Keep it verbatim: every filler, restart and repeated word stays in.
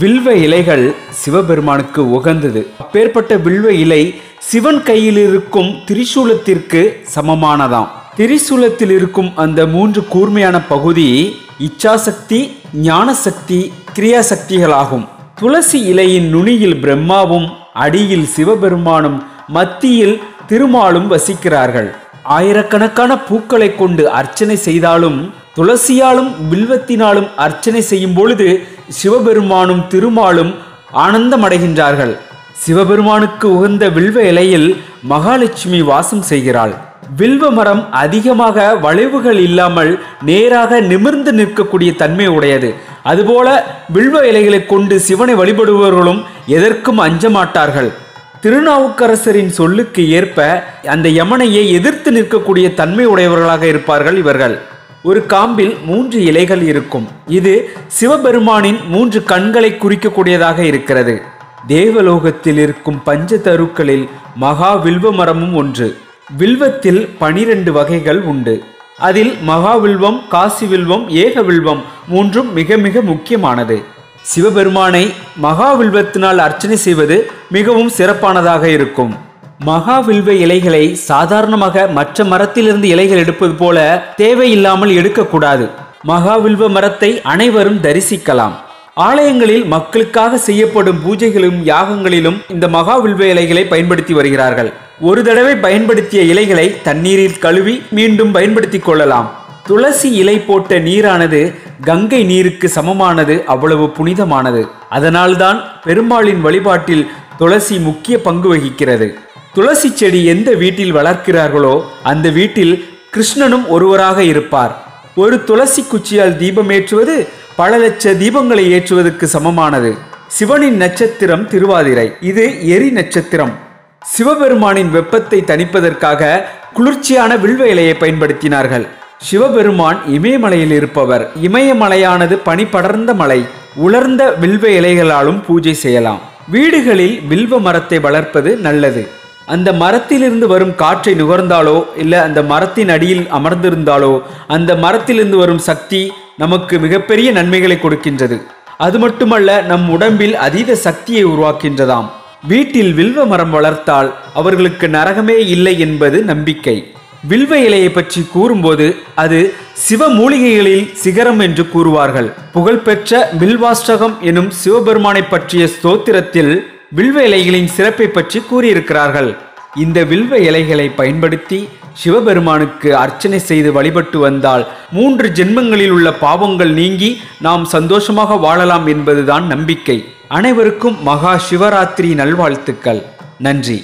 வில்வ இலைகள் சிவபெருமானுக்கு உகந்தது. அப்பேற்பட்ட வில்வ இலை சிவன் கையில் இருக்கும் திரிசூலத்திற்கு சமமானதாம். திரிசூலத்தில் இருக்கும் அந்த மூன்று கூர்மையான பகுதி இச்சாசக்தி, ஞானசக்தி, கிரியாசக்திகளாகும். துளசி இலையின் நுனியில் பிரம்மாவும் அடியில் சிவபெருமானும் மத்தியில் திருமாலும் வசிக்கிறார்கள். ஆயிரக்கணக்கான பூக்களை கொண்டு அர்ச்சனை செய்தாலும் துளசியாலும் வில்வத்தினாலும் அர்ச்சனை செய்யும் பொழுது சிவபெருமானும் திருமாலும் ஆனந்தமடைகின்றார்கள். சிவபெருமானுக்கு உகந்த வில்வ இலையில் மகாலட்சுமி வாசம் செய்கிறாள். வில்வ மரம் அதிகமாக வளைவுகள் இல்லாமல் நேராக நிமிர்ந்து நிற்கக்கூடிய தன்மை உடையது. அதுபோல வில்வ இலைகளை கொண்டு சிவனை வழிபடுபவர்களும் எதற்கும் அஞ்சமாட்டார்கள். திருநாவுக்கரசரின் சொல்லுக்கு ஏற்ப அந்த யமனையை எதிர்த்து நிற்கக்கூடிய தன்மை உடையவர்களாக இருப்பார்கள் இவர்கள். ஒரு காம்பில் மூன்று இலைகள் இருக்கும். இது சிவபெருமானின் மூன்று கண்களை குறிக்கக்கூடியதாக இருக்கிறது. தேவலோகத்தில் இருக்கும் பஞ்ச தருக்களில் மகா வில்வ மரமும் ஒன்று. வில்வத்தில் பனிரெண்டு வகைகள் உண்டு. அதில் மகாவில்வம், காசி வில்வம், ஏக வில்வம் மூன்றும் மிக மிக முக்கியமானது. சிவபெருமானை மகாவில்வத்தினால் அர்ச்சனை செய்வது மிகவும் சிறப்பானதாக இருக்கும். மகாவில்வ இலைகளை சாதாரணமாக மற்ற மரத்திலிருந்து இலைகள் எடுப்பது போல தேவையில்லாமல் எடுக்கக்கூடாது. மகாவில்வ மரத்தை அனைவரும் தரிசிக்கலாம். ஆலயங்களில் மக்களுக்காக செய்யப்படும் பூஜைகளிலும் யாகங்களிலும் இந்த மகாவில்வ இலைகளை பயன்படுத்தி வருகிறார்கள். ஒரு தடவை பயன்படுத்திய இலைகளை தண்ணீரில் கழுவி மீண்டும் பயன்படுத்தி கொள்ளலாம். துளசி இலை போட்ட நீரானது கங்கை நீருக்கு சமமானது. அவ்வளவு புனிதமானது. அதனால்தான் பெருமாளின் வழிபாட்டில் துளசி முக்கிய பங்கு வகிக்கிறது. துளசி செடி எந்த வீட்டில் வளர்க்கிறார்களோ அந்த வீட்டில் கிருஷ்ணனும் ஒருவராக இருப்பார். ஒரு துளசி குச்சியால் தீபம் ஏற்றுவது பல லட்ச தீபங்களை ஏற்றுவதற்கு சமமானது. சிவனின் நட்சத்திரம் திருவாதிரை. இது எரி நட்சத்திரம். சிவபெருமானின் வெப்பத்தை தணிப்பதற்காக குளிர்ச்சியான வில்வ இலையை பயன்படுத்தினார்கள். சிவபெருமான் இமயமலையில் இருப்பவர். இமயமலையானது பனி படர்ந்த மலை. உலர்ந்த வில்வ இலைகளாலும் பூஜை செய்யலாம். வீடுகளில் வில்வ மரத்தை வளர்ப்பது நல்லது. அந்த மரத்திலிருந்து வரும் காற்றை நுகர்ந்தாலோ இல்லை அந்த மரத்தின் அடியில் அமர்ந்திருந்தாலோ அந்த மரத்திலிருந்து வரும் சக்தி நமக்கு மிகப்பெரிய நன்மைகளை கொடுக்கின்றது. அது மட்டுமல்ல, நம் உடம்பில் அதீத சக்தியை உருவாக்கின்றதாம். வீட்டில் வில்வ மரம் வளர்த்தால் அவர்களுக்கு நரகமே இல்லை என்பது நம்பிக்கை. வில்வ இலையை பற்றி கூறும்போது அது சிவ மூலிகைகளில் சிகரம் என்று கூறுவார்கள். புகழ்பெற்ற பில்வாஷ்டகம் எனும் சிவபெருமானை பற்றிய ஸ்தோத்திரத்தில் வில்வ இலைகளின் சிறப்பை பற்றி கூறியிருக்கிறார்கள். இந்த வில்வ இலைகளை பயன்படுத்தி சிவபெருமானுக்கு அர்ச்சனை செய்து வழிபட்டு வந்தால் மூன்று ஜென்மங்களில் உள்ள பாவங்கள் நீங்கி நாம் சந்தோஷமாக வாழலாம் என்பதுதான் நம்பிக்கை. அனைவருக்கும் மகா சிவராத்திரி நல்வாழ்த்துக்கள். நன்றி.